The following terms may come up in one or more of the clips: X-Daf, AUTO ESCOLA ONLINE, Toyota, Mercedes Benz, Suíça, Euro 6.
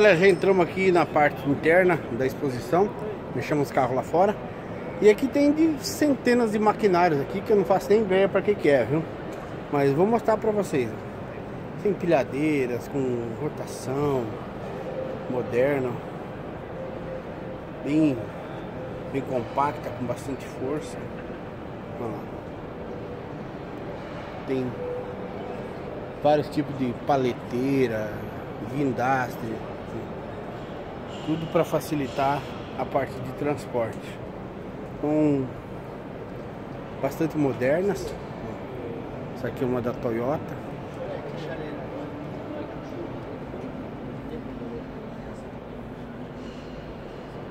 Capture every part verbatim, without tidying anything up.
Galera, já entramos aqui na parte interna da exposição, deixamos os carros lá fora. E aqui tem de centenas de maquinários aqui, que eu não faço nem ideia para que que é, viu? Mas vou mostrar para vocês. Tem empilhadeiras com rotação moderna, bem, bem compacta, com bastante força. Olha lá. Tem vários tipos de paleteira, guindastre, tudo para facilitar a parte de transporte. São bastante modernas. Essa aqui é uma da Toyota.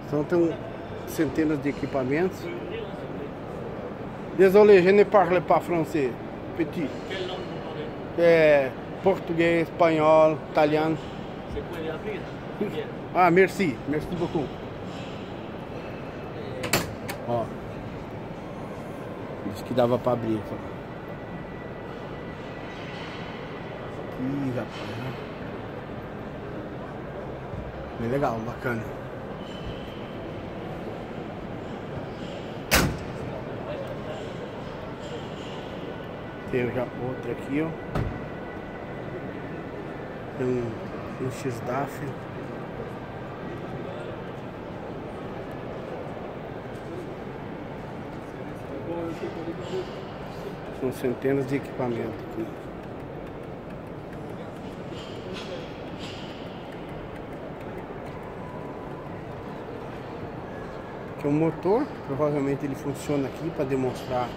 Então tem centenas de equipamentos. Désolé, je ne parle pas français, petit. É português, espanhol, italiano. Você pode abrir? Ah, merci, merci beaucoup. Ó, disse que dava para abrir. Ih, rapaz. Bem legal, bacana. Tem já outra aqui, ó. Tem um, um X-Daf. São centenas de equipamentos aqui. Aqui é um motor, provavelmente ele funciona aqui para demonstrar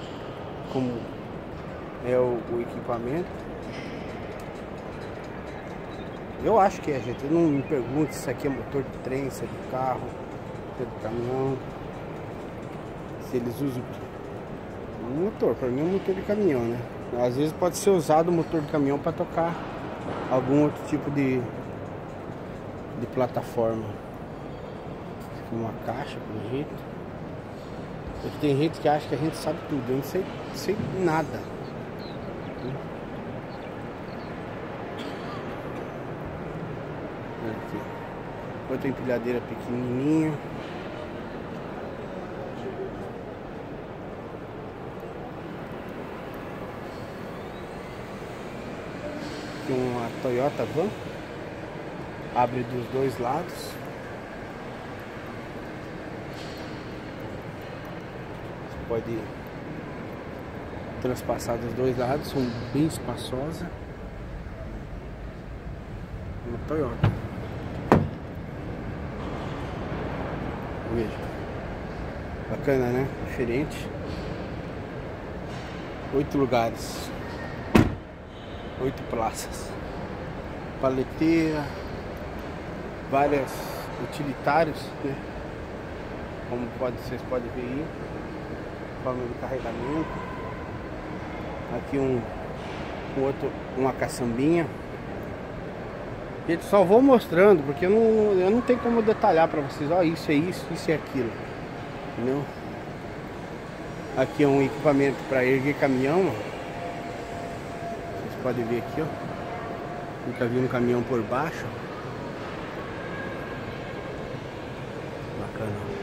como é o, o equipamento. Eu acho que é, gente. Eu não me pergunto se isso aqui é motor de trem, se é de carro, se é de caminhão, se eles usam um motor. Para mim é um motor de caminhão, né? Às vezes pode ser usado o motor de caminhão para tocar algum outro tipo de, de plataforma. Uma caixa, por jeito. Porque tem gente que acha que a gente sabe tudo. Eu não sei, não sei nada. Outra empilhadeira pequenininha. Aqui uma Toyota Van. Abre dos dois lados. Você pode transpassar dos dois lados. São bem espaçosa. Uma Toyota. Veja. Bacana, né? Diferente. Oito lugares. Oito praças. Paleteira. Várias utilitários, né? Como pode, vocês podem ver aí. Forma de carregamento. Aqui um, um outro, uma caçambinha. Gente, só vou mostrando, porque eu não, eu não tenho como detalhar pra vocês. Ó, isso é isso, isso é aquilo. Entendeu? Aqui é um equipamento pra erguer caminhão. Vocês podem ver aqui, ó. Nunca vi um caminhão por baixo. Bacana.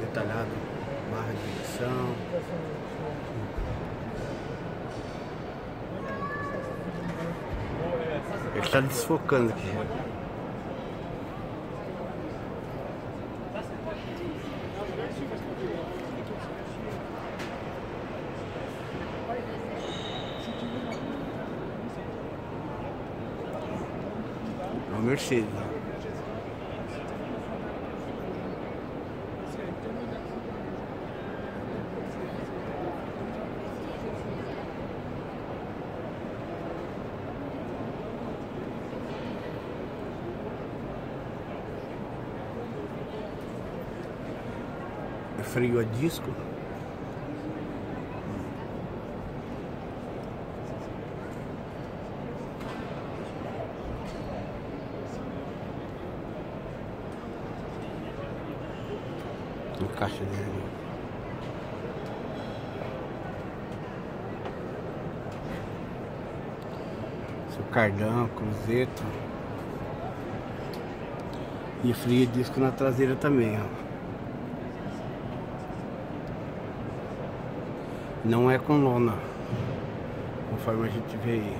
Detalhado, barra de direção. Ele está desfocando aqui. É o Mercedes, né? Freio a disco. Tem caixa de cardan, cruzeta e freio de disco na traseira também, ó. Não é com lona, conforme a gente vê aí.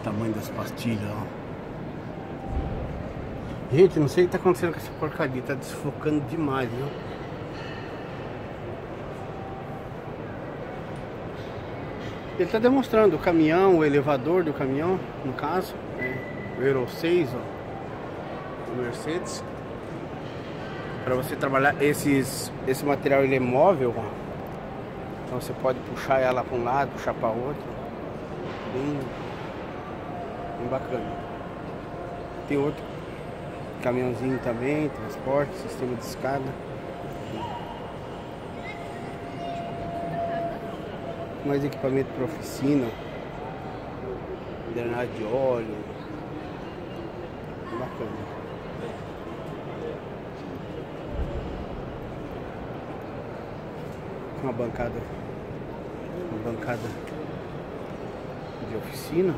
O tamanho das pastilhas, ó. Gente, não sei o que tá acontecendo com essa porcaria, tá desfocando demais, viu? Ele tá demonstrando o caminhão, o elevador do caminhão, no caso, né? O Euro seis, ó, do Mercedes. Para você trabalhar esses, esse material, ele é móvel, ó. Então você pode puxar ela para um lado, puxar para outro, bem, bem bacana. Tem outro caminhãozinho também, transporte, sistema de escada. Mais equipamento para oficina, drenagem de óleo, bacana. Uma bancada, uma bancada de oficina,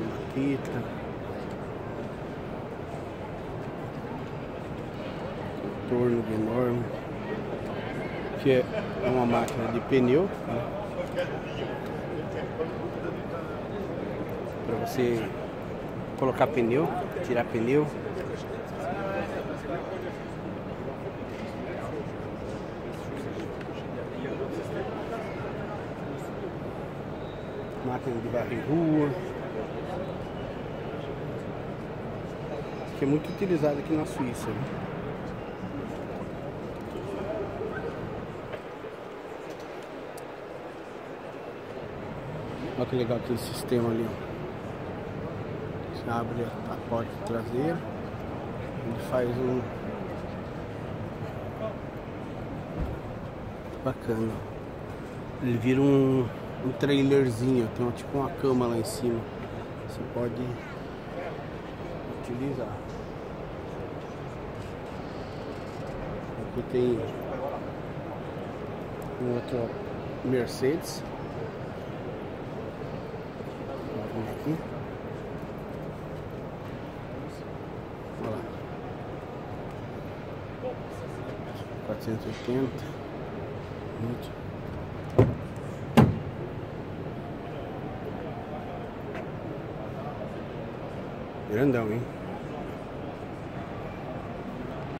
uma fita, contorno enorme, que é uma máquina de pneu, né? Para você colocar pneu, tirar pneu. Máquina de barra em rua, que é muito utilizado aqui na Suíça, né? Olha que legal aquele sistema ali, ó. Você abre a porta traseira, ele faz um bacana, ele vira um um trailerzinho, tem uma, tipo uma cama lá em cima, você pode utilizar. Aqui tem um outro Mercedes, aqui. Olha lá, quatrocentos e oitenta, muito. Grandão, hein?